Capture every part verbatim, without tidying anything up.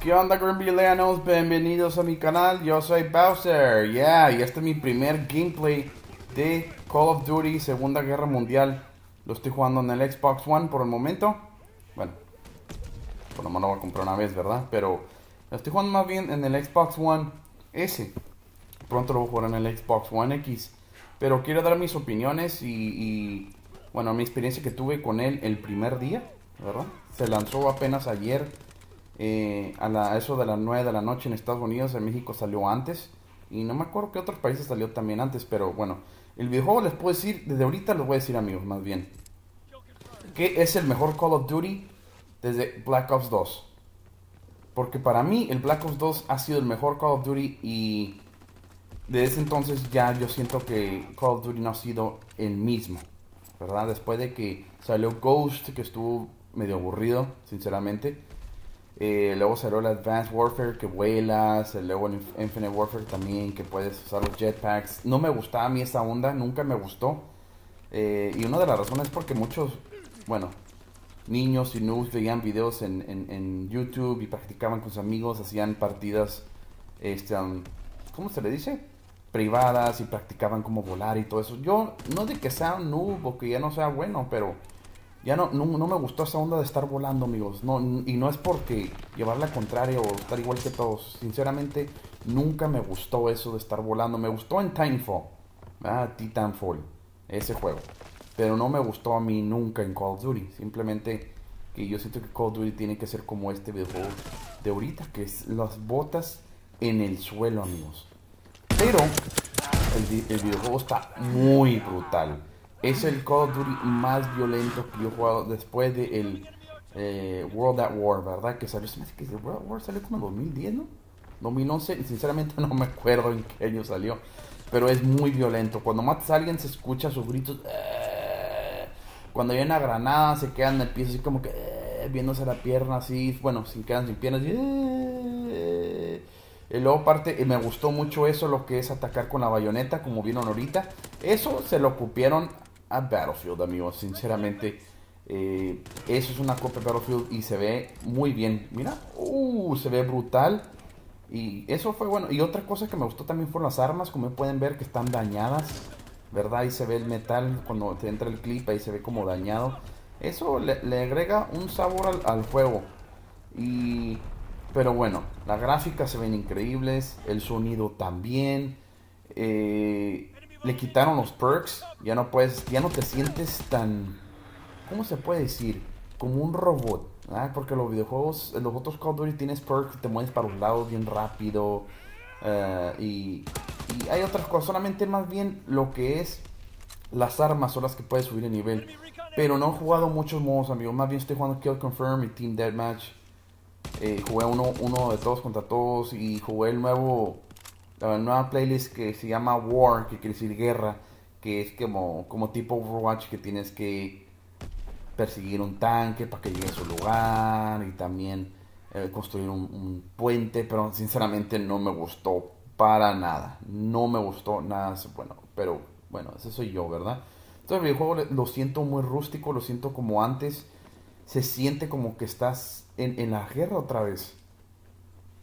¿Qué onda, Grimby Leanos? Bienvenidos a mi canal, yo soy Bowser Yeah, y este es mi primer gameplay de Call of Duty Segunda Guerra Mundial. Lo estoy jugando en el Xbox One por el momento. Bueno, por lo menos lo voy a comprar una vez, ¿verdad? Pero lo estoy jugando más bien en el Xbox One S. Pronto lo voy a jugar en el Xbox One X. Pero quiero dar mis opiniones y, y bueno, mi experiencia que tuve con él el primer día, ¿verdad? Se lanzó apenas ayer, eh, a la, eso de las nueve de la noche en Estados Unidos. En México salió antes, y no me acuerdo que otros países salió también antes. Pero bueno, el videojuego les puedo decir, desde ahorita les voy a decir, amigos, más bien, que es el mejor Call of Duty desde Black Ops dos. Porque para mí el Black Ops dos ha sido el mejor Call of Duty, y desde ese entonces ya yo siento que Call of Duty no ha sido el mismo, ¿verdad? Después de que salió Ghost, que estuvo medio aburrido, sinceramente. Eh, luego salió el Advanced Warfare, que vuelas. Luego el Infinite Warfare también, que puedes usar los jetpacks. No me gustaba a mí esa onda, nunca me gustó. Eh, y una de las razones es porque muchos, bueno, niños y noobs veían videos en, en, en YouTube y practicaban con sus amigos, hacían partidas, este, um, ¿cómo se le dice? Privadas, y practicaban cómo volar y todo eso. Yo, no de que sea un noob o que ya no sea bueno, pero ya no, no, no me gustó esa onda de estar volando, amigos. No, y no es porque llevar la contraria o estar igual que todos. Sinceramente, nunca me gustó eso de estar volando. Me gustó en Titanfall. Ah, Titanfall. Ese juego. Pero no me gustó a mí nunca en Call of Duty. Simplemente que yo siento que Call of Duty tiene que ser como este videojuego de ahorita, que es las botas en el suelo, amigos. Pero el, el videojuego está muy brutal. Es el Call of Duty más violento que yo he jugado después de el eh, World at War, ¿verdad? Que salió, se me hace que el World at War salió como en dos mil diez, ¿no? dos mil once, sinceramente no me acuerdo en qué año salió. Pero es muy violento. Cuando matas a alguien se escucha sus gritos. Eh. Cuando hay una granada se quedan en el piso así como que eh, viéndose la pierna así. Bueno, se quedan sin piernas. Eh. Y luego parte, y me gustó mucho eso, lo que es atacar con la bayoneta, como vieron ahorita. Eso se lo cupieron a Battlefield, amigos, sinceramente. Eh, eso es una copia de Battlefield y se ve muy bien. Mira, uh, se ve brutal. Y eso fue bueno. Y otra cosa que me gustó también fueron las armas, como pueden ver, que están dañadas, ¿verdad? Ahí se ve el metal, cuando te entra el clip, ahí se ve como dañado. Eso le, le agrega un sabor al, al juego. Y, pero bueno, las gráficas se ven increíbles, el sonido también. Eh... Le quitaron los perks, ya no puedes, ya no te sientes tan, ¿cómo se puede decir? Como un robot, ¿verdad? Porque los videojuegos, los otros Call of Duty tienes perks, te mueves para los lados bien rápido, uh, y, y hay otras cosas. Solamente más bien lo que es las armas son las que puedes subir de nivel. Pero no he jugado muchos modos, amigos, más bien estoy jugando Kill Confirm y Team Deathmatch. eh, Jugué uno, uno de todos contra todos, y jugué el nuevo... la nueva playlist que se llama War, que quiere decir guerra, que es como, como tipo Overwatch, que tienes que perseguir un tanque para que llegue a su lugar, y también eh, construir un, un puente. Pero sinceramente no me gustó para nada, no me gustó nada. Bueno, pero bueno, ese soy yo, ¿verdad? Entonces el videojuego lo siento muy rústico, lo siento como antes. Se siente como que estás en, en la guerra otra vez,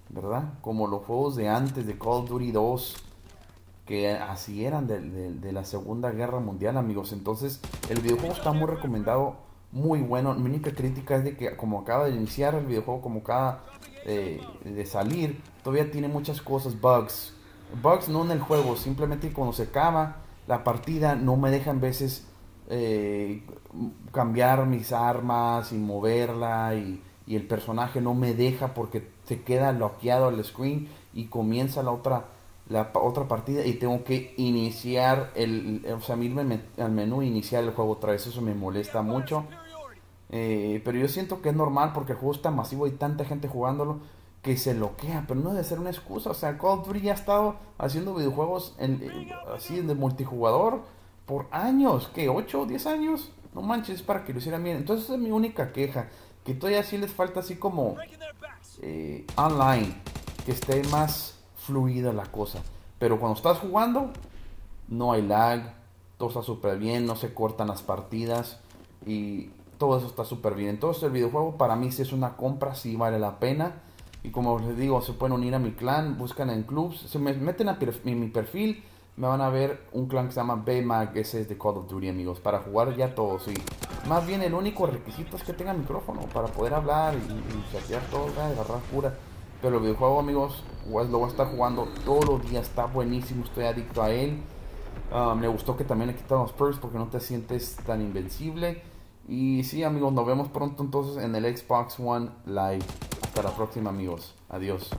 ¿verdad? Como los juegos de antes de Call of Duty dos, que así eran de, de, de la Segunda Guerra Mundial, amigos. Entonces el videojuego está muy recomendado, muy bueno. Mi única crítica es de que como acaba de iniciar el videojuego, como acaba eh, de salir, todavía tiene muchas cosas, bugs. Bugs no en el juego, simplemente cuando se acaba la partida no me dejan veces eh, cambiar mis armas y moverla, y y el personaje no me deja porque se queda bloqueado el screen y comienza la otra, la otra partida, y tengo que iniciar el, o sea, irme al menú e iniciar el juego otra vez. Eso me molesta mucho. Eh, pero yo siento que es normal porque el juego está masivo, hay tanta gente jugándolo que se bloquea, pero no debe ser una excusa. O sea, Call of Duty ya ha estado haciendo videojuegos en, en, así de multijugador por años, ¿qué? ¿ocho o diez años? No manches, para que lo hicieran bien. Entonces esa es mi única queja, que todavía sí les falta así como eh, online, que esté más fluida la cosa. Pero cuando estás jugando no hay lag, todo está súper bien, no se cortan las partidas y todo eso está súper bien. Entonces el videojuego para mí sí es una compra, sí vale la pena. Y como les digo, se pueden unir a mi clan, buscan en clubs, se me meten a perf- mi perfil, me van a ver un clan que se llama Baymag, ese es de Call of Duty, amigos, para jugar ya todos. Y más bien el único requisito es que tengan micrófono para poder hablar y, y chatear todo, ¿verdad? Agarrar pura. Pero el videojuego, amigos, lo voy a estar jugando todos los días, está buenísimo, estoy adicto a él. Uh, me gustó que también le quitan los perks porque no te sientes tan invencible. Y sí, amigos, nos vemos pronto entonces en el Xbox One Live. Hasta la próxima, amigos. Adiós.